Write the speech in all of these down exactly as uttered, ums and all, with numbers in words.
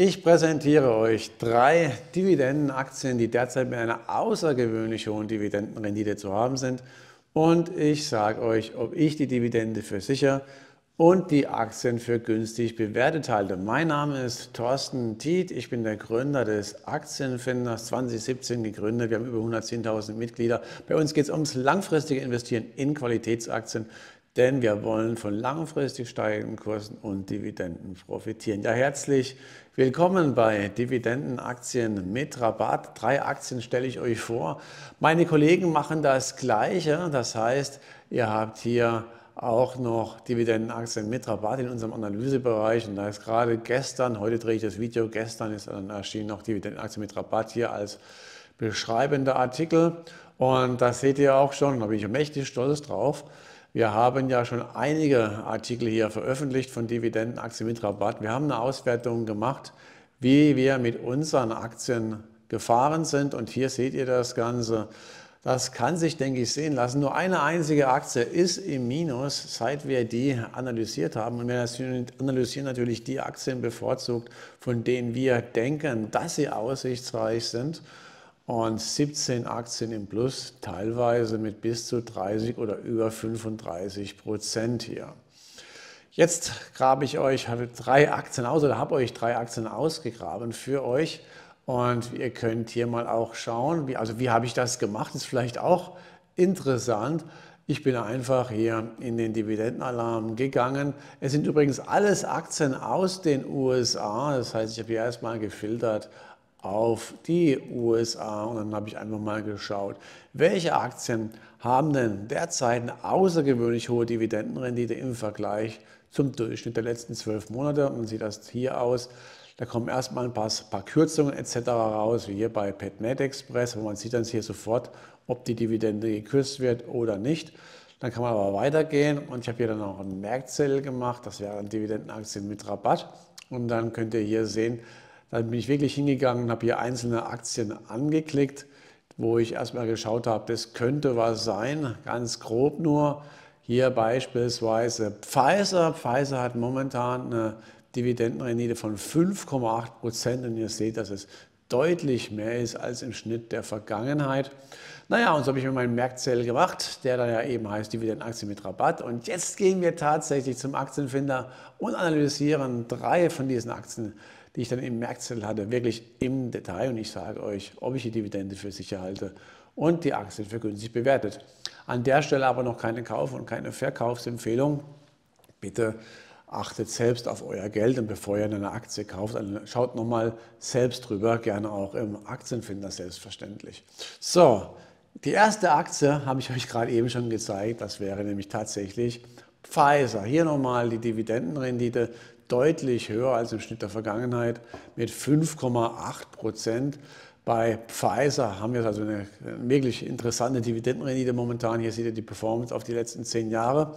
Ich präsentiere euch drei Dividendenaktien, die derzeit mit einer außergewöhnlich hohen Dividendenrendite zu haben sind. Und ich sage euch, ob ich die Dividende für sicher und die Aktien für günstig bewertet halte. Mein Name ist Thorsten Tietjen, ich bin der Gründer des Aktienfinders, zwanzig siebzehn gegründet. Wir haben über hundertzehntausend Mitglieder. Bei uns geht es ums langfristige Investieren in Qualitätsaktien. Denn wir wollen von langfristig steigenden Kursen und Dividenden profitieren. Ja, herzlich willkommen bei Dividendenaktien mit Rabatt. Drei Aktien stelle ich euch vor. Meine Kollegen machen das Gleiche. Das heißt, ihr habt hier auch noch Dividendenaktien mit Rabatt in unserem Analysebereich. Und da ist gerade gestern, heute drehe ich das Video, gestern ist dann erschienen noch Dividendenaktien mit Rabatt hier als beschreibender Artikel. Und das seht ihr auch schon, da bin ich mächtig stolz drauf. Wir haben ja schon einige Artikel hier veröffentlicht von Dividendenaktien mit Rabatt. Wir haben eine Auswertung gemacht, wie wir mit unseren Aktien gefahren sind. Und hier seht ihr das Ganze. Das kann sich, denke ich, sehen lassen. Nur eine einzige Aktie ist im Minus, seit wir die analysiert haben. Und wir analysieren natürlich die Aktien bevorzugt, von denen wir denken, dass sie aussichtsreich sind. Und siebzehn Aktien im Plus, teilweise mit bis zu dreißig oder über fünfunddreißig Prozent hier. Jetzt grabe ich euch drei Aktien aus oder habe euch drei Aktien ausgegraben für euch. Und ihr könnt hier mal auch schauen, wie, also wie habe ich das gemacht, ist vielleicht auch interessant. Ich bin einfach hier in den Dividendenalarm gegangen. Es sind übrigens alles Aktien aus den U S A, das heißt, ich habe hier erstmal gefiltert auf die U S A und dann habe ich einfach mal geschaut, welche Aktien haben denn derzeit eine außergewöhnlich hohe Dividendenrendite im Vergleich zum Durchschnitt der letzten zwölf Monate. Und sieht das hier aus, da kommen erstmal ein paar, paar Kürzungen et cetera raus, wie hier bei PetMed Express, wo man sieht dann hier sofort, ob die Dividende gekürzt wird oder nicht. Dann kann man aber weitergehen und ich habe hier dann auch einen Merkzettel gemacht, das wäre dann Dividendenaktien mit Rabatt und dann könnt ihr hier sehen, dann bin ich wirklich hingegangen und habe hier einzelne Aktien angeklickt, wo ich erstmal geschaut habe, das könnte was sein, ganz grob nur. Hier beispielsweise Pfizer. Pfizer hat momentan eine Dividendenrendite von fünf Komma acht Prozent und ihr seht, dass es deutlich mehr ist als im Schnitt der Vergangenheit. Naja, und so habe ich mir meinen Merkzettel gemacht, der dann ja eben heißt Dividendenaktien mit Rabatt. Und jetzt gehen wir tatsächlich zum Aktienfinder und analysieren drei von diesen Aktien, die ich dann im Merkzettel hatte, wirklich im Detail. Und ich sage euch, ob ich die Dividende für sicher halte und die Aktien für günstig bewertet. An der Stelle aber noch keine Kauf- und keine Verkaufsempfehlung. Bitte achtet selbst auf euer Geld und bevor ihr eine Aktie kauft, schaut nochmal selbst drüber, gerne auch im Aktienfinder selbstverständlich. So, die erste Aktie habe ich euch gerade eben schon gezeigt, das wäre nämlich tatsächlich Pfizer. Hier nochmal die Dividendenrendite, deutlich höher als im Schnitt der Vergangenheit mit fünf Komma acht Prozent. Bei Pfizer haben wir also eine wirklich interessante Dividendenrendite momentan. Hier seht ihr die Performance auf die letzten zehn Jahre.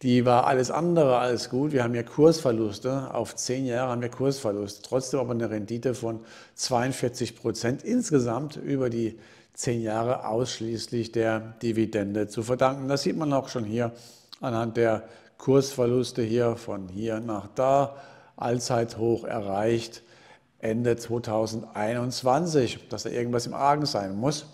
Die war alles andere als gut. Wir haben ja Kursverluste. Auf zehn Jahre haben wir Kursverluste. Trotzdem aber eine Rendite von zweiundvierzig Prozent insgesamt über die zehn Jahre ausschließlich der Dividende zu verdanken. Das sieht man auch schon hier anhand der Kursverluste hier von hier nach da, Allzeithoch erreicht Ende zweitausendeinundzwanzig, dass da irgendwas im Argen sein muss.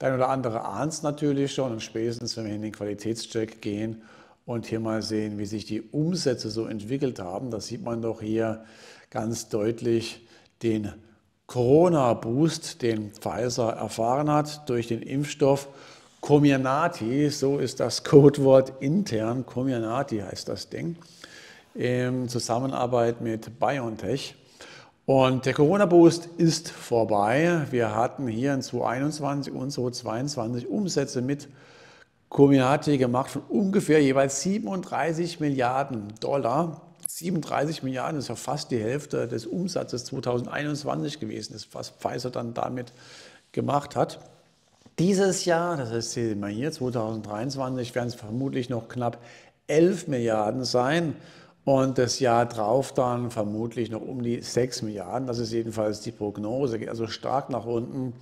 Der ein oder andere ahnt es natürlich schon und spätestens, wenn wir in den Qualitätscheck gehen und hier mal sehen, wie sich die Umsätze so entwickelt haben, da sieht man doch hier ganz deutlich den Corona-Boost, den Pfizer erfahren hat durch den Impfstoff Comirnaty, so ist das Codewort intern, Comirnaty heißt das Ding, in Zusammenarbeit mit BioNTech. Und der Corona-Boost ist vorbei. Wir hatten hier in zweitausendeinundzwanzig und zweitausendzweiundzwanzig Umsätze mit Comirnaty gemacht von ungefähr jeweils siebenunddreißig Milliarden Dollar. siebenunddreißig Milliarden ist ja fast die Hälfte des Umsatzes zweitausendeinundzwanzig gewesen, das was Pfizer dann damit gemacht hat. Dieses Jahr, das heißt, sehen wir hier, zweitausenddreiundzwanzig werden es vermutlich noch knapp elf Milliarden sein und das Jahr drauf dann vermutlich noch um die sechs Milliarden. Das ist jedenfalls die Prognose, geht also stark nach unten.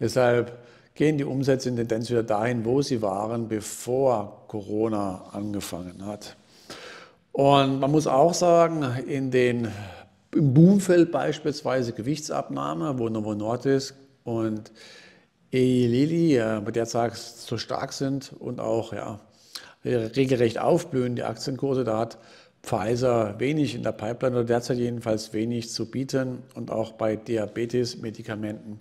Deshalb gehen die Umsätze in Tendenz wieder dahin, wo sie waren, bevor Corona angefangen hat. Und man muss auch sagen, in den im Boomfeld beispielsweise Gewichtsabnahme, wo Novo Nordisk und Eli Lilly ja, bei der Zeit so stark sind und auch ja, regelrecht aufblühen, die Aktienkurse, da hat Pfizer wenig in der Pipeline oder derzeit jedenfalls wenig zu bieten. Und auch bei Diabetes-Medikamenten,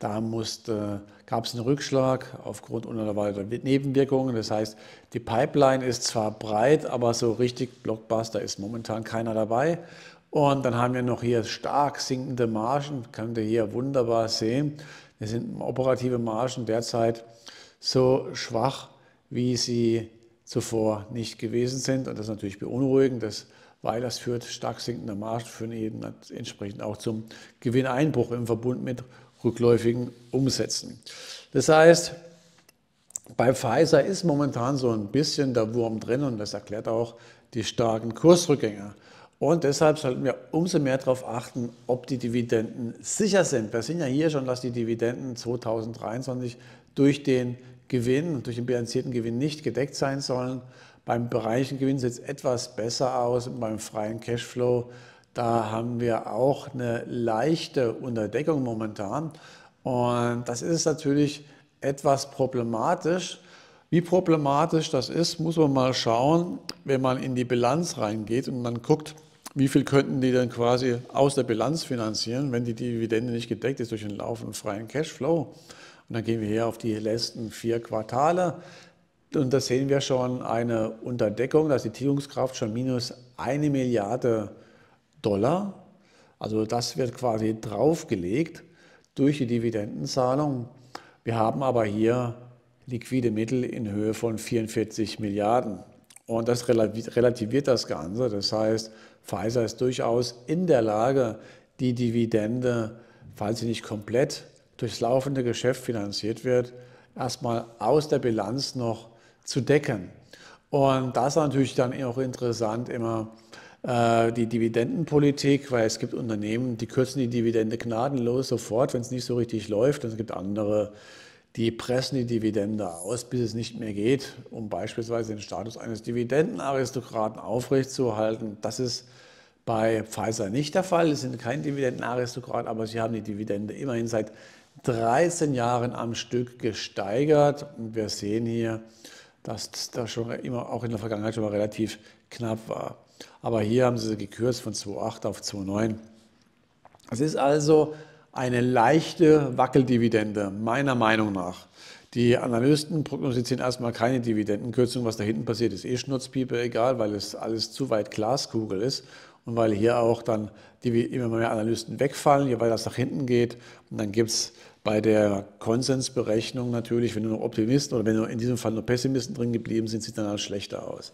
da musste, gab es einen Rückschlag aufgrund unerwarteter Nebenwirkungen. Das heißt, die Pipeline ist zwar breit, aber so richtig Blockbuster ist momentan keiner dabei. Und dann haben wir noch hier stark sinkende Margen, könnt ihr hier wunderbar sehen. Wir sind operative Margen derzeit so schwach, wie sie zuvor nicht gewesen sind. Und das ist natürlich beunruhigend, dass, weil das führt stark sinkender Margen für jeden entsprechend auch zum Gewinneinbruch im Verbund mit rückläufigen Umsätzen. Das heißt, bei Pfizer ist momentan so ein bisschen der Wurm drin und das erklärt auch die starken Kursrückgänge. Und deshalb sollten wir umso mehr darauf achten, ob die Dividenden sicher sind. Wir sehen ja hier schon, dass die Dividenden zweitausenddreiundzwanzig durch den Gewinn, durch den bilanzierten Gewinn nicht gedeckt sein sollen. Beim bereichen Gewinn sieht es etwas besser aus und beim freien Cashflow, da haben wir auch eine leichte Unterdeckung momentan. Und das ist natürlich etwas problematisch. Wie problematisch das ist, muss man mal schauen, wenn man in die Bilanz reingeht und dann guckt, wie viel könnten die dann quasi aus der Bilanz finanzieren, wenn die Dividende nicht gedeckt ist durch den laufenden freien Cashflow. Und dann gehen wir hier auf die letzten vier Quartale und da sehen wir schon eine Unterdeckung, da ist die Tilgungskraft schon minus eine Milliarde Dollar. Also das wird quasi draufgelegt durch die Dividendenzahlung. Wir haben aber hier liquide Mittel in Höhe von vierundvierzig Milliarden. Und das relativiert das Ganze. Das heißt, Pfizer ist durchaus in der Lage, die Dividende, falls sie nicht komplett durchs laufende Geschäft finanziert wird, erstmal aus der Bilanz noch zu decken. Und das ist natürlich dann auch interessant, immer äh, die Dividendenpolitik, weil es gibt Unternehmen, die kürzen die Dividende gnadenlos sofort, wenn es nicht so richtig läuft. Und es gibt andere, die pressen die Dividende aus, bis es nicht mehr geht, um beispielsweise den Status eines Dividendenaristokraten aufrechtzuerhalten. Das ist bei Pfizer nicht der Fall. Sie sind kein Dividendenaristokrat, aber sie haben die Dividende immerhin seit dreizehn Jahren am Stück gesteigert. Und wir sehen hier, dass das schon immer auch in der Vergangenheit schon mal relativ knapp war. Aber hier haben sie sie gekürzt von zwei Komma acht auf zwei Komma neun. Es ist also eine leichte Wackeldividende, meiner Meinung nach. Die Analysten prognostizieren erstmal keine Dividendenkürzung. Was da hinten passiert, ist eh Schnurzpiepe egal, weil es alles zu weit Glaskugel ist. Und weil hier auch dann die, immer mehr Analysten wegfallen, je weiter das nach hinten geht. Und dann gibt es bei der Konsensberechnung natürlich, wenn nur Optimisten oder wenn nur in diesem Fall nur Pessimisten drin geblieben sind, sieht dann halt schlechter aus.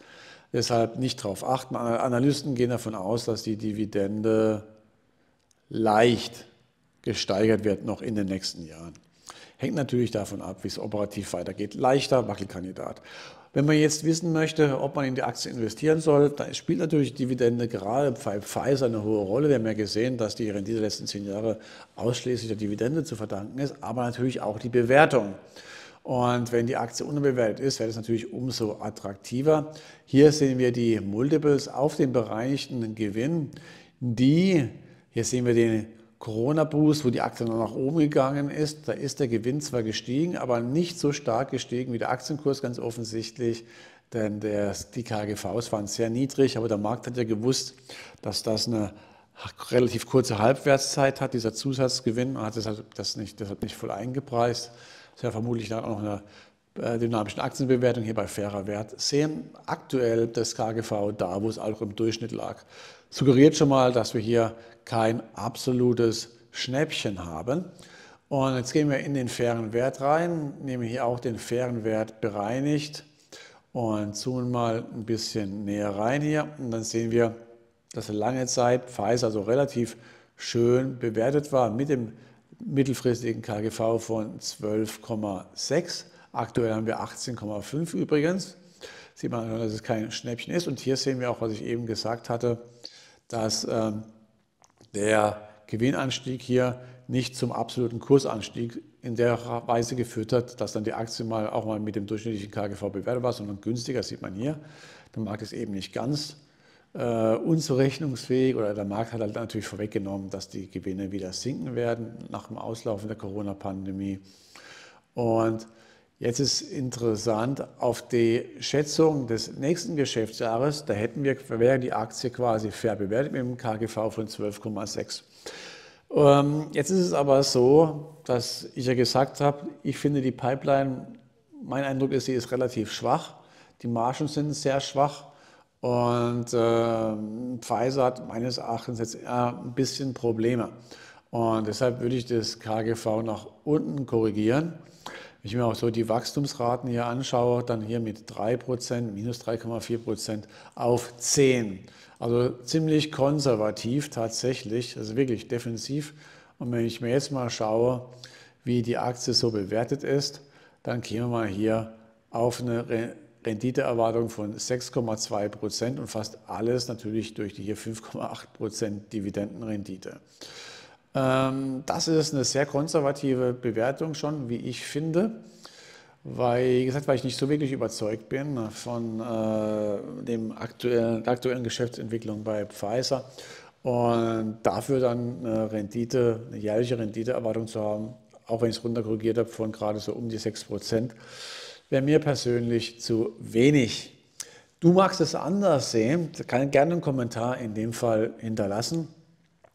Deshalb nicht drauf achten. Analysten gehen davon aus, dass die Dividende leicht gesteigert wird noch in den nächsten Jahren. Hängt natürlich davon ab, wie es operativ weitergeht. Leichter Wackelkandidat. Wenn man jetzt wissen möchte, ob man in die Aktie investieren soll, dann spielt natürlich Dividende gerade bei Pfizer eine hohe Rolle. Wir haben ja gesehen, dass die Rendite der letzten zehn Jahre ausschließlich der Dividende zu verdanken ist, aber natürlich auch die Bewertung. Und wenn die Aktie unterbewertet ist, wäre das natürlich umso attraktiver. Hier sehen wir die Multiples auf den bereinigten Gewinn. Die, hier sehen wir den Corona-Boost, wo die Aktie noch nach oben gegangen ist, da ist der Gewinn zwar gestiegen, aber nicht so stark gestiegen wie der Aktienkurs, ganz offensichtlich, denn der, die K G Vs waren sehr niedrig, aber der Markt hat ja gewusst, dass das eine relativ kurze Halbwertszeit hat, dieser Zusatzgewinn, man hat das nicht, das hat nicht voll eingepreist, das ist ja vermutlich dann auch eine dynamischen Aktienbewertung hier bei fairer Wert sehen. Aktuell das K G V da, wo es auch im Durchschnitt lag. Suggeriert schon mal, dass wir hier kein absolutes Schnäppchen haben. Und jetzt gehen wir in den fairen Wert rein, nehmen hier auch den fairen Wert bereinigt und zoomen mal ein bisschen näher rein hier. Und dann sehen wir, dass lange Zeit Pfizer also relativ schön bewertet war mit dem mittelfristigen K G V von zwölf Komma sechs. Aktuell haben wir achtzehn Komma fünf übrigens. Sieht man, dass es kein Schnäppchen ist. Und hier sehen wir auch, was ich eben gesagt hatte, dass ähm, der Gewinnanstieg hier nicht zum absoluten Kursanstieg in der Weise geführt hat, dass dann die Aktie mal auch mal mit dem durchschnittlichen K G V bewertet war, sondern günstiger, sieht man hier. Der Markt ist eben nicht ganz äh, unzurechnungsfähig, oder der Markt hat halt natürlich vorweggenommen, dass die Gewinne wieder sinken werden nach dem Auslaufen der Corona-Pandemie. Und jetzt ist interessant, auf die Schätzung des nächsten Geschäftsjahres, da hätten wir, wäre die Aktie quasi fair bewertet mit einem K G V von zwölf Komma sechs. Ähm, jetzt ist es aber so, dass ich ja gesagt habe, ich finde die Pipeline, mein Eindruck ist, sie ist relativ schwach. Die Margen sind sehr schwach und äh, Pfizer hat meines Erachtens jetzt ein bisschen Probleme. Und deshalb würde ich das K G V nach unten korrigieren. Wenn ich mir auch so die Wachstumsraten hier anschaue, dann hier mit drei Prozent, minus drei Komma vier Prozent auf zehn. Also ziemlich konservativ tatsächlich, also wirklich defensiv. Und wenn ich mir jetzt mal schaue, wie die Aktie so bewertet ist, dann kämen wir mal hier auf eine Renditeerwartung von sechs Komma zwei Prozent und fast alles natürlich durch die hier fünf Komma acht Prozent Dividendenrendite. Das ist eine sehr konservative Bewertung schon, wie ich finde, weil, wie gesagt, weil ich nicht so wirklich überzeugt bin von äh, dem aktuellen, der aktuellen Geschäftsentwicklung bei Pfizer und dafür dann eine Rendite, eine jährliche Renditeerwartung zu haben, auch wenn ich es runterkorrigiert habe von gerade so um die sechs Prozent, wäre mir persönlich zu wenig. Du magst es anders sehen, kann gerne einen Kommentar in dem Fall hinterlassen.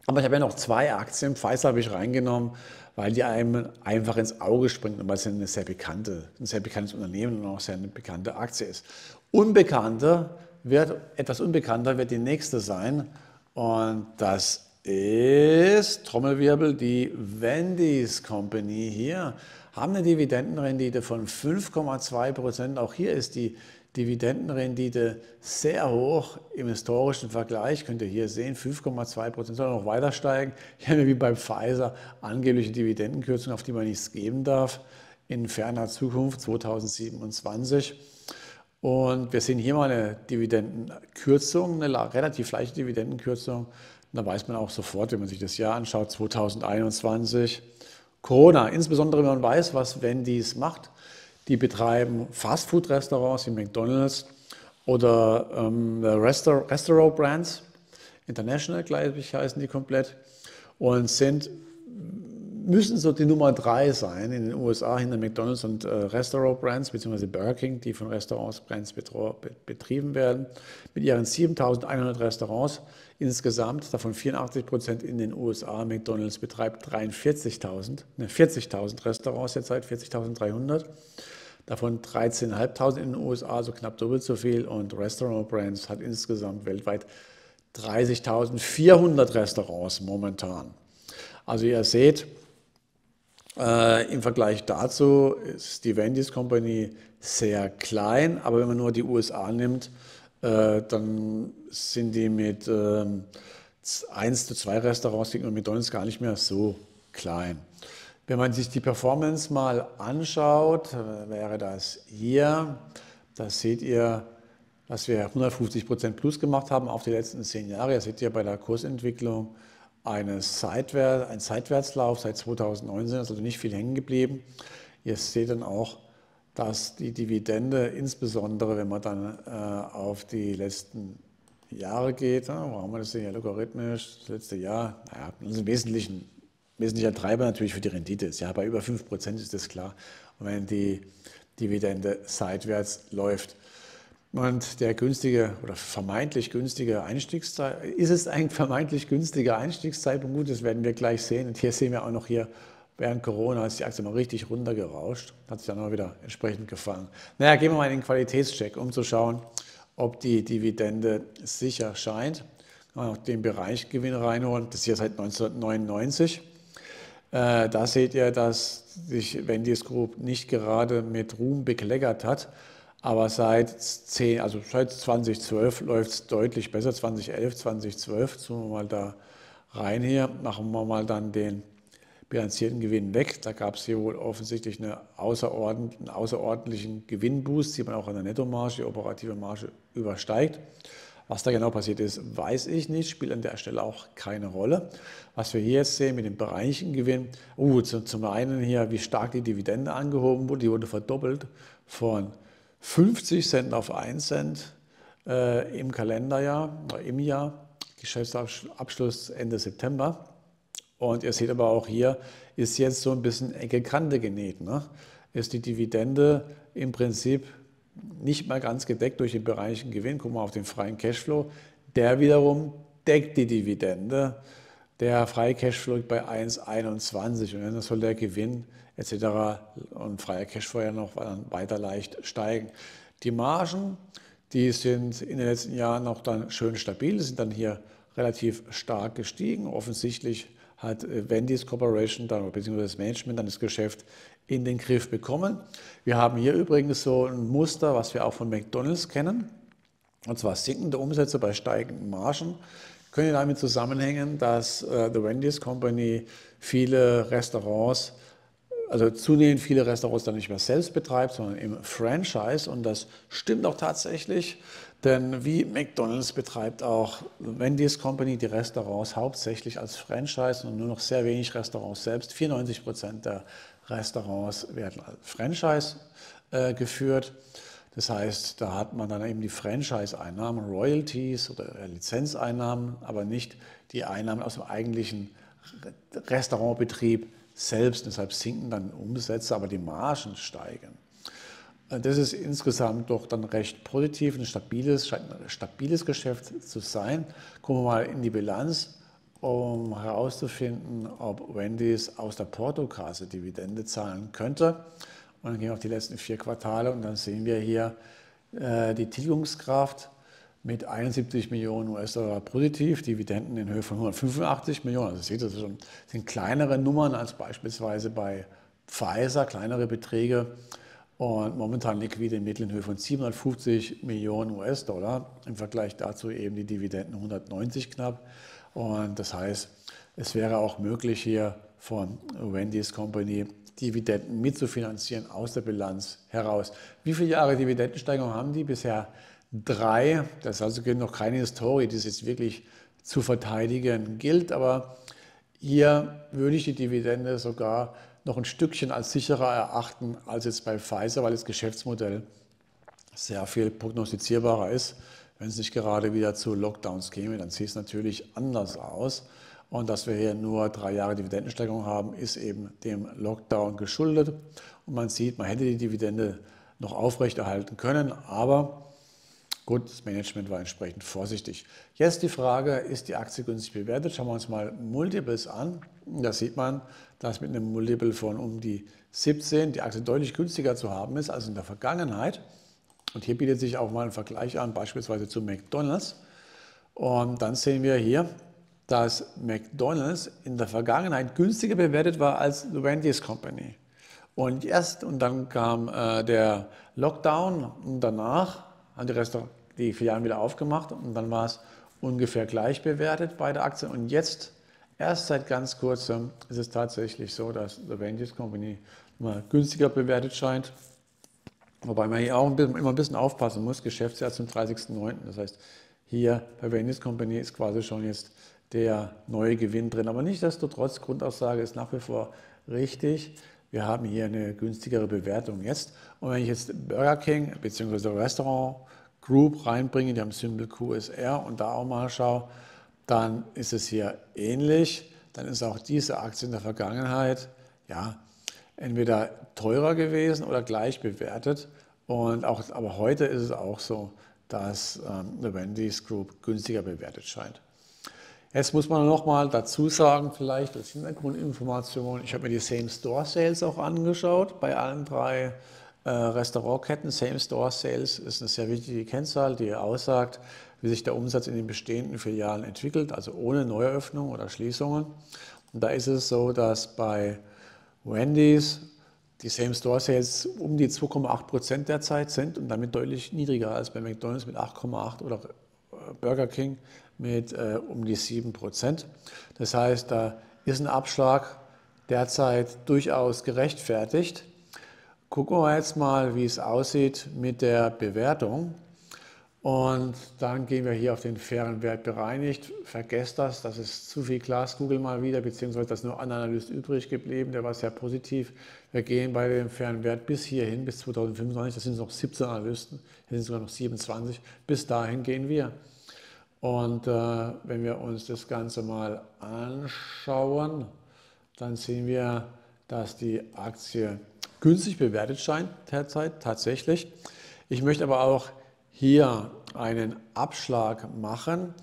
Aber ich habe ja noch zwei Aktien. Pfizer habe ich reingenommen, weil die einem einfach ins Auge springt und weil es eine sehr bekannte, ein sehr bekanntes Unternehmen und auch sehr eine bekannte Aktie ist. Unbekannter wird, etwas unbekannter wird die nächste sein. Und das ist, Trommelwirbel, die Wendy's Company hier. Haben eine Dividendenrendite von fünf Komma zwei Prozent. Auch hier ist die Dividendenrendite sehr hoch im historischen Vergleich, könnt ihr hier sehen, fünf Komma zwei Prozent soll noch weiter steigen. Hier haben wir wie bei Pfizer angebliche Dividendenkürzung, auf die man nichts geben darf, in ferner Zukunft zweitausendsiebenundzwanzig. Und wir sehen hier mal eine Dividendenkürzung, eine relativ leichte Dividendenkürzung. Und da weiß man auch sofort, wenn man sich das Jahr anschaut, zweitausendeinundzwanzig, Corona, insbesondere wenn man weiß, was Wendy's macht. Die betreiben Fastfood-Restaurants wie McDonald's oder ähm, Restaur Restaurant Brands, International, glaube ich, heißen die komplett, und sind, müssen so die Nummer drei sein in den U S A hinter McDonald's und äh, Restaurant Brands, beziehungsweise Burger King, die von Restaurants Brands betrieben werden, mit ihren siebentausendeinhundert Restaurants insgesamt, davon vierundachtzig Prozent in den U S A. McDonald's betreibt dreiundvierzigtausend, ne, vierzigtausend Restaurants derzeit, vierzigtausenddreihundert. Davon dreizehntausendfünfhundert in den U S A, also knapp doppelt so viel. Und Restaurant Brands hat insgesamt weltweit dreißigtausendvierhundert Restaurants momentan. Also ihr seht, äh, im Vergleich dazu ist die Wendy's Company sehr klein, aber wenn man nur die U S A nimmt, äh, dann sind die mit äh, eins zu zwei Restaurants gegenüber McDonald's gar nicht mehr so klein. Wenn man sich die Performance mal anschaut, wäre das hier, da seht ihr, dass wir hundertfünfzig Prozent plus gemacht haben auf die letzten zehn Jahre. Das seht ihr bei der Kursentwicklung eine Seitwär ein Seitwärtslauf seit zweitausendneunzehn, also nicht viel hängen geblieben. Ihr seht dann auch, dass die Dividende, insbesondere wenn man dann äh, auf die letzten Jahre geht, ja, wo haben wir das denn hier logarithmisch, das letzte Jahr, naja, das ist im Wesentlichen wesentlicher Treiber natürlich für die Rendite ist. Ja, bei über fünf Prozent ist das klar. Und wenn die Dividende seitwärts läuft und der günstige oder vermeintlich günstige Einstiegszeitpunkt, ist es ein vermeintlich günstiger Einstiegszeitpunkt? Gut, das werden wir gleich sehen. Und hier sehen wir auch noch hier, während Corona ist die Aktie mal richtig runtergerauscht, hat sich dann auch wieder entsprechend gefangen. Naja, gehen wir mal in den Qualitätscheck, um zu schauen, ob die Dividende sicher scheint. Auch den Bereich Gewinn reinholen, das hier seit neunzehnhundertneunundneunzig. Da seht ihr, dass sich Wendy's Group nicht gerade mit Ruhm bekleckert hat, aber seit, zehn, also seit zweitausendzwölf läuft es deutlich besser, zweitausendelf, zweitausendzwölf, zoomen wir mal da rein hier, machen wir mal dann den bilanzierten Gewinn weg, da gab es hier wohl offensichtlich eine außerordentlich, einen außerordentlichen Gewinnboost, sieht man auch an der Nettomarge, die operative Marge übersteigt. Was da genau passiert ist, weiß ich nicht, spielt an der Stelle auch keine Rolle. Was wir hier jetzt sehen mit dem bereichlichen Gewinn, uh, zum einen hier, wie stark die Dividende angehoben wurde, die wurde verdoppelt von fünfzig Cent auf einen Cent. äh, im Kalenderjahr, oder im Jahr, Geschäftsabschluss Ende September. Und ihr seht aber auch hier, ist jetzt so ein bisschen enge Kante genäht, ne? Ist die Dividende im Prinzip nicht mal ganz gedeckt durch den bereichen Gewinn. Guck mal auf den freien Cashflow. Der wiederum deckt die Dividende. Der freie Cashflow liegt bei eins Komma einundzwanzig und dann soll der Gewinn et cetera und freier Cashflow ja noch weiter leicht steigen. Die Margen, die sind in den letzten Jahren auch dann schön stabil, sind dann hier relativ stark gestiegen. Offensichtlich hat Wendy's Corporation dann, beziehungsweise das Management dann das Geschäft in den Griff bekommen. Wir haben hier übrigens so ein Muster, was wir auch von McDonald's kennen, und zwar sinkende Umsätze bei steigenden Margen. Können damit zusammenhängen, dass äh, The Wendy's Company viele Restaurants, also zunehmend viele Restaurants dann nicht mehr selbst betreibt, sondern im Franchise. Und das stimmt auch tatsächlich, denn wie McDonald's betreibt auch The Wendy's Company die Restaurants hauptsächlich als Franchise und nur noch sehr wenig Restaurants selbst. vierundneunzig Prozent der Restaurants werden als Franchise äh, geführt. Das heißt, da hat man dann eben die Franchise-Einnahmen, Royalties oder Lizenzeinnahmen, aber nicht die Einnahmen aus dem eigentlichen Restaurantbetrieb selbst. Deshalb sinken dann Umsätze, aber die Margen steigen. Das ist insgesamt doch dann recht positiv, ein stabiles, scheint ein stabiles Geschäft zu sein. Gucken wir mal in die Bilanz, um herauszufinden, ob Wendy's aus der Portokasse Dividende zahlen könnte. Und dann gehen wir auf die letzten vier Quartale und dann sehen wir hier äh, die Tilgungskraft mit einundsiebzig Millionen U S-Dollar positiv, Dividenden in Höhe von hundertfünfundachtzig Millionen. Also seht ihr, das sind kleinere Nummern als beispielsweise bei Pfizer, kleinere Beträge, und momentan liquide Mittel in Höhe von siebenhundertfünfzig Millionen U S-Dollar. Im Vergleich dazu eben die Dividenden hundertneunzig knapp. Und das heißt, es wäre auch möglich hier von Wendy's Company Dividenden mitzufinanzieren aus der Bilanz heraus. Wie viele Jahre Dividendensteigerung haben die? Bisher drei. Das ist also noch keine Historie, die es jetzt wirklich zu verteidigen gilt. Aber hier würde ich die Dividende sogar noch ein Stückchen als sicherer erachten als jetzt bei Pfizer, weil das Geschäftsmodell sehr viel prognostizierbarer ist. Wenn es nicht gerade wieder zu Lockdowns käme, dann sieht es natürlich anders aus. Und dass wir hier nur drei Jahre Dividendensteigerung haben, ist eben dem Lockdown geschuldet. Und man sieht, man hätte die Dividende noch aufrechterhalten können, aber gut, das Management war entsprechend vorsichtig. Jetzt die Frage, ist die Aktie günstig bewertet? Schauen wir uns mal Multiples an. Da sieht man, dass mit einem Multiple von um die siebzehn die Aktie deutlich günstiger zu haben ist als in der Vergangenheit. Und hier bietet sich auch mal ein Vergleich an, beispielsweise zu McDonald's. Und dann sehen wir hier, dass McDonald's in der Vergangenheit günstiger bewertet war als The Wendy's Company. Und erst und dann kam äh, der Lockdown und danach haben die Restaurants die Filialen wieder aufgemacht und dann war es ungefähr gleich bewertet, beide Aktien. Und jetzt, erst seit ganz kurzem, ist es tatsächlich so, dass The Wendy's Company mal günstiger bewertet scheint. Wobei man hier auch ein bisschen, immer ein bisschen aufpassen muss, Geschäftsjahr zum dreißigsten neunten. Das heißt, hier bei Wendy's Company ist quasi schon jetzt der neue Gewinn drin. Aber nichtsdestotrotz, Grundaussage ist nach wie vor richtig. Wir haben hier eine günstigere Bewertung jetzt. Und wenn ich jetzt Burger King bzw. Restaurant Group reinbringe, die haben Symbol Q S R, und da auch mal schaue, dann ist es hier ähnlich. Dann ist auch diese Aktie in der Vergangenheit ja entweder teurer gewesen oder gleich bewertet. Und auch, aber heute ist es auch so, dass ähm, The Wendy's Group günstiger bewertet scheint. Jetzt muss man noch mal dazu sagen, vielleicht als Hintergrundinformation, ich habe mir die Same-Store-Sales auch angeschaut bei allen drei äh, Restaurantketten. Same-Store-Sales ist eine sehr wichtige Kennzahl, die aussagt, wie sich der Umsatz in den bestehenden Filialen entwickelt, also ohne Neueröffnung oder Schließungen. Und da ist es so, dass bei Wendy's die Same-Store-Sales um die zwei Komma acht Prozent derzeit sind und damit deutlich niedriger als bei McDonald's mit acht Komma acht oder Burger King mit äh, um die sieben Prozent. Das heißt, da ist ein Abschlag derzeit durchaus gerechtfertigt. Gucken wir jetzt mal, wie es aussieht mit der Bewertung. Und dann gehen wir hier auf den fairen Wert bereinigt. Vergesst das, das ist zu viel Glaskugel mal wieder, beziehungsweise das ist nur ein Analyst übrig geblieben, der war sehr positiv. Wir gehen bei dem fairen Wert bis hierhin, bis zweitausendfünfundzwanzig, das sind noch siebzehn Analysten, hier sind sogar noch siebenundzwanzig, bis dahin gehen wir. Und äh, wenn wir uns das Ganze mal anschauen, dann sehen wir, dass die Aktie günstig bewertet scheint derzeit, tatsächlich. Ich möchte aber auch hier einen Abschlag machen,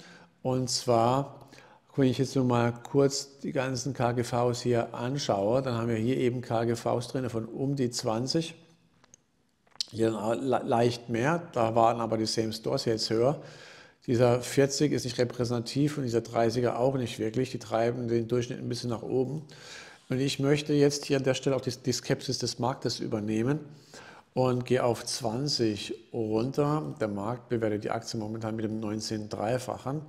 und zwar, wenn ich jetzt nur mal kurz die ganzen K G Vs hier anschaue, dann haben wir hier eben K G Vs drin von um die zwanzig, hier leicht mehr, da waren aber die Same Stores jetzt höher. Dieser vierzig ist nicht repräsentativ und dieser dreißiger auch nicht wirklich, die treiben den Durchschnitt ein bisschen nach oben. Und ich möchte jetzt hier an der Stelle auch die, die Skepsis des Marktes übernehmen und gehe auf zwanzig runter. Der Markt bewertet die Aktie momentan mit dem neunzehn-Dreifachen,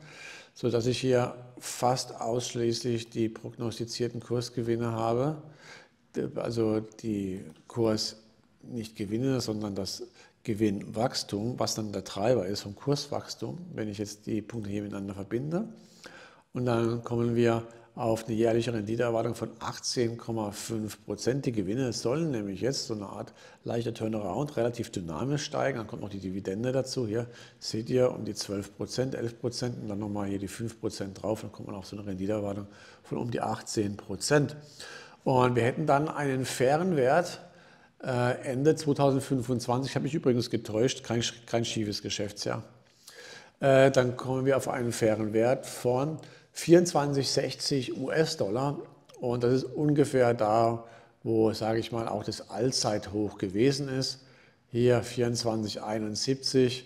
sodass ich hier fast ausschließlich die prognostizierten Kursgewinne habe. Also die Kurs nicht Gewinne, sondern das Gewinnwachstum, was dann der Treiber ist vom Kurswachstum, wenn ich jetzt die Punkte hier miteinander verbinde. Und dann kommen wir auf eine jährliche Renditeerwartung von achtzehn Komma fünf Prozent. Die Gewinne sollen nämlich jetzt so eine Art leichter Turnaround, relativ dynamisch steigen. Dann kommt noch die Dividende dazu. Hier seht ihr um die zwölf Prozent, elf Prozent und dann nochmal hier die fünf Prozent drauf. Dann kommt man auf so eine Renditeerwartung von um die achtzehn Prozent. Und wir hätten dann einen fairen Wert äh, Ende zweitausendfünfundzwanzig. Ich habe mich übrigens getäuscht, kein, kein schiefes Geschäftsjahr. Äh, dann kommen wir auf einen fairen Wert von vierundzwanzig Komma sechzig US-Dollar, und das ist ungefähr da, wo, sage ich mal, auch das Allzeithoch gewesen ist. Hier vierundzwanzig Komma einundsiebzig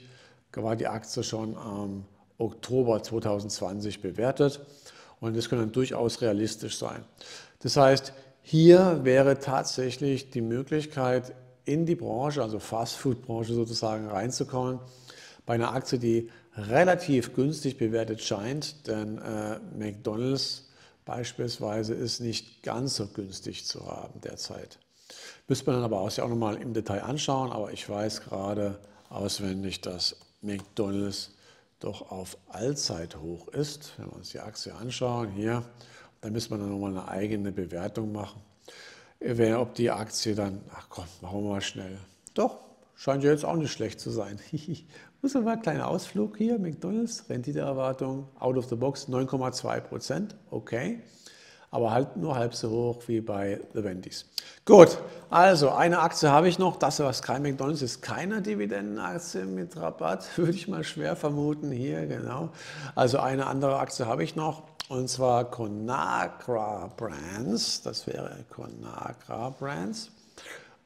war die Aktie schon am Oktober zweitausendzwanzig bewertet, und das kann dann durchaus realistisch sein. Das heißt, hier wäre tatsächlich die Möglichkeit, in die Branche, also Fast-Food-Branche sozusagen, reinzukommen, bei einer Aktie, die relativ günstig bewertet scheint, denn äh, McDonald's beispielsweise ist nicht ganz so günstig zu haben derzeit. Müsste man dann aber auch, ja, auch nochmal im Detail anschauen, aber ich weiß gerade auswendig, dass McDonald's doch auf Allzeithoch ist. Wenn wir uns die Aktie anschauen, hier, dann müsste man dann nochmal eine eigene Bewertung machen. Wenn, ob die Aktie dann, ach komm, machen wir mal schnell. Doch, scheint ja jetzt auch nicht schlecht zu sein. Muss man mal, kleiner Ausflug hier, McDonald's, Renditeerwartung, out of the box, neun Komma zwei Prozent, okay. Aber halt nur halb so hoch wie bei The Wendy's. Gut, also eine Aktie habe ich noch, das was kein McDonald's ist, keine Dividendenaktie mit Rabatt, würde ich mal schwer vermuten hier, genau. Also eine andere Aktie habe ich noch, und zwar Conagra Brands, das wäre Conagra Brands.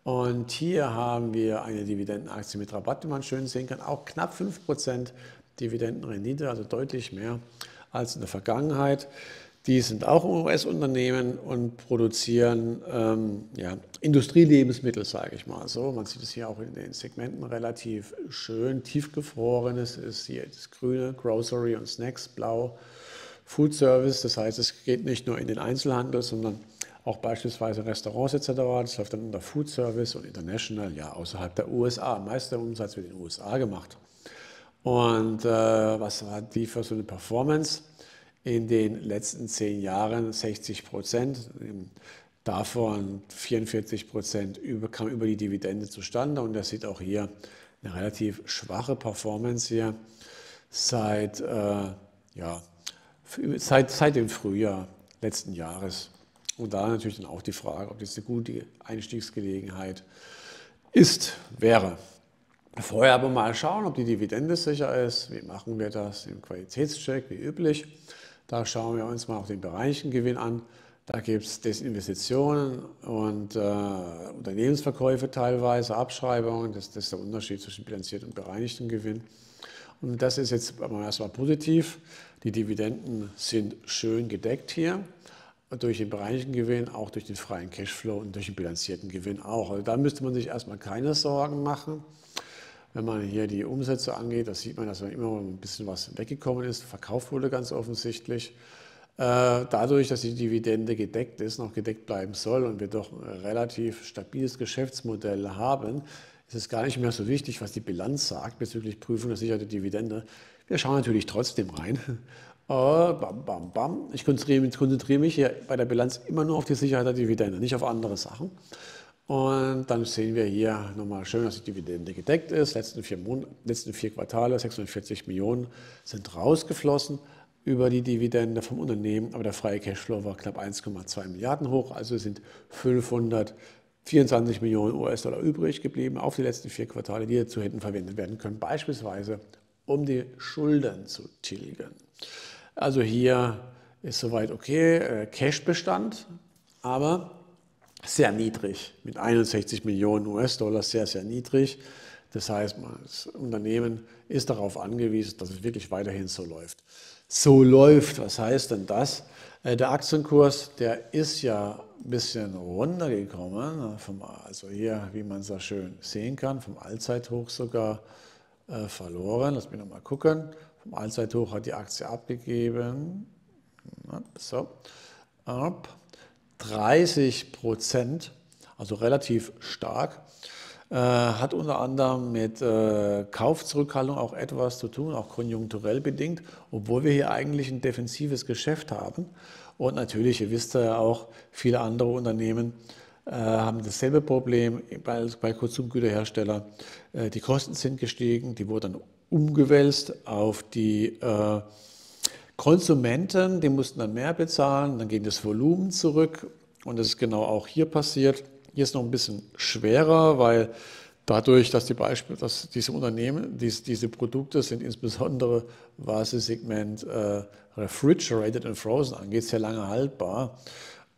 Und hier haben wir eine Dividendenaktie mit Rabatt, die man schön sehen kann. Auch knapp fünf Prozent Dividendenrendite, also deutlich mehr als in der Vergangenheit. Die sind auch U S-Unternehmen und produzieren ähm, ja, Industrielebensmittel, sage ich mal so. Man sieht es hier auch in den Segmenten relativ schön. Tiefgefrorenes ist hier das Grüne, Grocery und Snacks, Blau, Food Service. Das heißt, es geht nicht nur in den Einzelhandel, sondern auch beispielsweise Restaurants et cetera. Das läuft dann unter Food Service und International, ja, außerhalb der U S A. Meist der Umsatz wird in den U S A gemacht. Und äh, was hat die für so eine Performance? In den letzten zehn Jahren sechzig Prozent, davon vierundvierzig Prozent über, kam über die Dividende zustande. Und das sieht auch hier eine relativ schwache Performance hier seit, äh, ja, seit, seit dem Frühjahr letzten Jahres. Und da natürlich dann auch die Frage, ob das eine gute Einstiegsgelegenheit ist, wäre. Vorher aber mal schauen, ob die Dividende sicher ist. Wie machen wir das? Im Qualitätscheck, wie üblich. Da schauen wir uns mal auch den Bereichengewinn an. Da gibt es Desinvestitionen und äh, Unternehmensverkäufe teilweise, Abschreibungen. Das, das ist der Unterschied zwischen bilanziert und bereinigtem Gewinn. Und das ist jetzt erstmal positiv. Die Dividenden sind schön gedeckt hier. Durch den bereinigten Gewinn, auch durch den freien Cashflow und durch den bilanzierten Gewinn auch. Also da müsste man sich erstmal keine Sorgen machen. Wenn man hier die Umsätze angeht, da sieht man, dass man immer ein bisschen was weggekommen ist. Verkauft wurde ganz offensichtlich. Dadurch, dass die Dividende gedeckt ist, noch gedeckt bleiben soll und wir doch ein relativ stabiles Geschäftsmodell haben, Es ist gar nicht mehr so wichtig, was die Bilanz sagt bezüglich Prüfung der sicherte Dividende. Wir schauen natürlich trotzdem rein. Uh, bam, bam, bam. Ich konzentriere, konzentriere mich hier bei der Bilanz immer nur auf die Sicherheit der Dividende, nicht auf andere Sachen. Und dann sehen wir hier nochmal schön, dass die Dividende gedeckt ist. Letzten vier, Monate, letzten vier Quartale, sechshundertvierzig Millionen sind rausgeflossen über die Dividende vom Unternehmen. Aber der freie Cashflow war knapp eins Komma zwei Milliarden hoch. Also sind fünfhundertvierundzwanzig Millionen U S-Dollar übrig geblieben auf die letzten vier Quartale, die dazu hätten verwendet werden können. Beispielsweise, um die Schulden zu tilgen. Also hier ist soweit okay, Cashbestand, aber sehr niedrig, mit einundsechzig Millionen U S-Dollar, sehr, sehr niedrig. Das heißt, das Unternehmen ist darauf angewiesen, dass es wirklich weiterhin so läuft. So läuft, was heißt denn das? Der Aktienkurs, der ist ja ein bisschen runtergekommen, vom, also hier, wie man es ja schön sehen kann, vom Allzeithoch sogar äh, verloren. Lass mich nochmal gucken. Vom Allzeithoch hat die Aktie abgegeben. So, ab dreißig Prozent, also relativ stark. Äh, hat unter anderem mit äh, Kaufzurückhaltung auch etwas zu tun, auch konjunkturell bedingt, obwohl wir hier eigentlich ein defensives Geschäft haben. Und natürlich, ihr wisst ja auch, viele andere Unternehmen äh, haben dasselbe Problem bei, bei Konsumgüterherstellern. Äh, die Kosten sind gestiegen, die wurden dann umgewälzt auf die äh, Konsumenten, die mussten dann mehr bezahlen, dann ging das Volumen zurück und das ist genau auch hier passiert. Hier ist noch ein bisschen schwerer, weil dadurch, dass, die Beispiel, dass diese Unternehmen, dies, diese Produkte sind insbesondere, was das Segment äh, Refrigerated and Frozen angeht, sehr lange haltbar.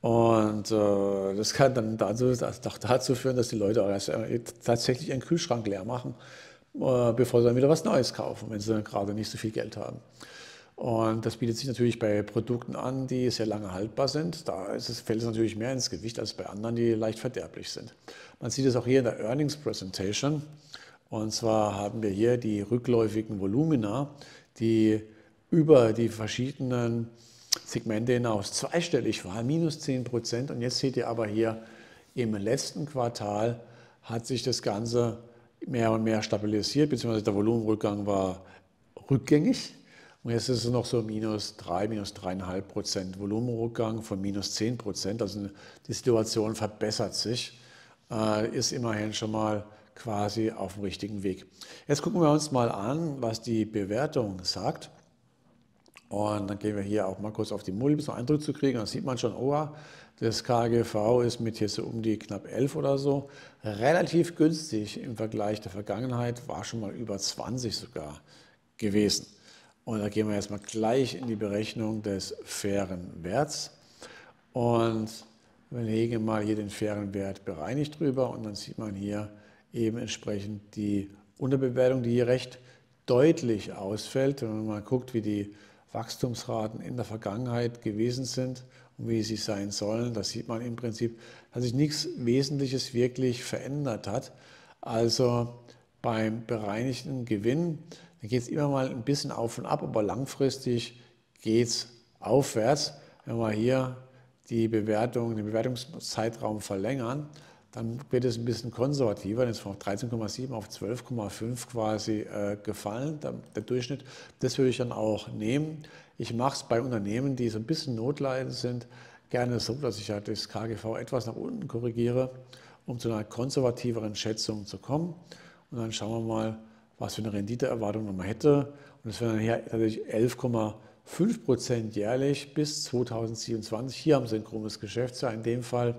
Und äh, das kann dann dazu, das, dazu führen, dass die Leute tatsächlich ihren Kühlschrank leer machen, äh, bevor sie dann wieder was Neues kaufen, wenn sie dann gerade nicht so viel Geld haben. Und das bietet sich natürlich bei Produkten an, die sehr lange haltbar sind. Da ist es, fällt es natürlich mehr ins Gewicht als bei anderen, die leicht verderblich sind. Man sieht es auch hier in der Earnings Presentation. Und zwar haben wir hier die rückläufigen Volumina, die über die verschiedenen Segmente hinaus zweistellig waren, minus zehn Prozent. Und jetzt seht ihr aber hier, im letzten Quartal hat sich das Ganze mehr und mehr stabilisiert, beziehungsweise der Volumenrückgang war rückgängig. Und jetzt ist es noch so minus drei, minus drei Komma fünf Prozent Volumenrückgang von minus zehn Prozent. Also die Situation verbessert sich, äh, ist immerhin schon mal quasi auf dem richtigen Weg. Jetzt gucken wir uns mal an, was die Bewertung sagt. Und dann gehen wir hier auch mal kurz auf die Multiples, um einen Eindruck zu kriegen. Dann sieht man schon, oh, das K G V ist mit hier so um die knapp elf oder so. Relativ günstig im Vergleich der Vergangenheit, war schon mal über zwanzig sogar gewesen. Und da gehen wir erstmal gleich in die Berechnung des fairen Werts und legen mal hier den fairen Wert bereinigt drüber und dann sieht man hier eben entsprechend die Unterbewertung, die hier recht deutlich ausfällt. Wenn man mal guckt, wie die Wachstumsraten in der Vergangenheit gewesen sind und wie sie sein sollen, da sieht man im Prinzip, dass sich nichts Wesentliches wirklich verändert hat. Also beim bereinigten Gewinn, da geht es immer mal ein bisschen auf und ab, aber langfristig geht es aufwärts. Wenn wir hier die Bewertung, den Bewertungszeitraum verlängern, dann wird es ein bisschen konservativer. Jetzt von dreizehn Komma sieben auf zwölf Komma fünf quasi äh, gefallen, der, der Durchschnitt. Das würde ich dann auch nehmen. Ich mache es bei Unternehmen, die so ein bisschen notleidend sind, gerne so, dass ich halt das K G V etwas nach unten korrigiere, um zu einer konservativeren Schätzung zu kommen. Und dann schauen wir mal, was für eine Renditeerwartung man hätte. Und das wäre dann hier tatsächlich elf Komma fünf Prozent jährlich bis zweitausendsiebenundzwanzig. Hier haben sie ein krummes Geschäftsjahr. In dem Fall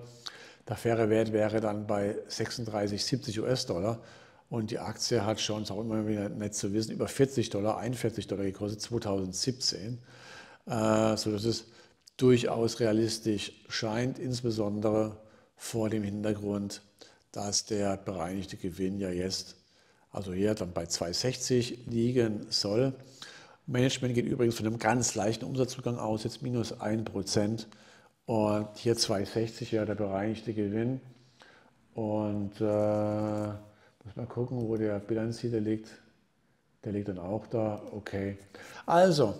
der faire Wert wäre dann bei sechsunddreißig Komma siebzig U S-Dollar. Und die Aktie hat schon, ist auch immer wieder nett zu wissen, über vierzig Dollar, einundvierzig Dollar gekostet zweitausendsiebzehn. Äh, sodass es durchaus realistisch scheint, insbesondere vor dem Hintergrund, dass der bereinigte Gewinn ja jetzt, also hier dann bei zwei Komma sechzig liegen soll. Management geht übrigens von einem ganz leichten Umsatzrückgang aus, jetzt minus ein Prozent. Und hier zwei Komma sechzig wäre der bereinigte Gewinn. Und äh, muss mal gucken, wo der Bilanzziel liegt. Der liegt dann auch da, okay. Also,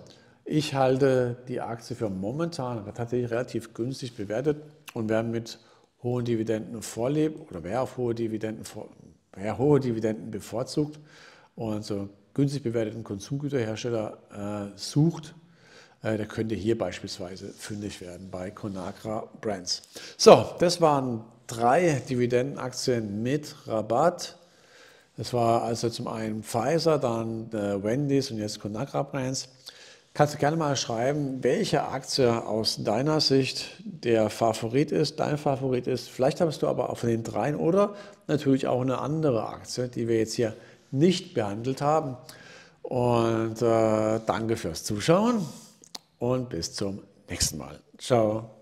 ich halte die Aktie für momentan tatsächlich relativ günstig bewertet und wer mit hohen Dividenden vorlebt oder wer auf hohe Dividenden vorlebt, ja, hohe Dividenden bevorzugt und so günstig bewerteten Konsumgüterhersteller äh, sucht, äh, der könnte hier beispielsweise fündig werden bei Conagra Brands. So, das waren drei Dividendenaktien mit Rabatt. Das war also zum einen Pfizer, dann äh, Wendy's und jetzt Conagra Brands. Kannst du gerne mal schreiben, welche Aktie aus deiner Sicht der Favorit ist, dein Favorit ist. Vielleicht hast du aber auch von den dreien oder natürlich auch eine andere Aktie, die wir jetzt hier nicht behandelt haben. Und äh, danke fürs Zuschauen und bis zum nächsten Mal. Ciao.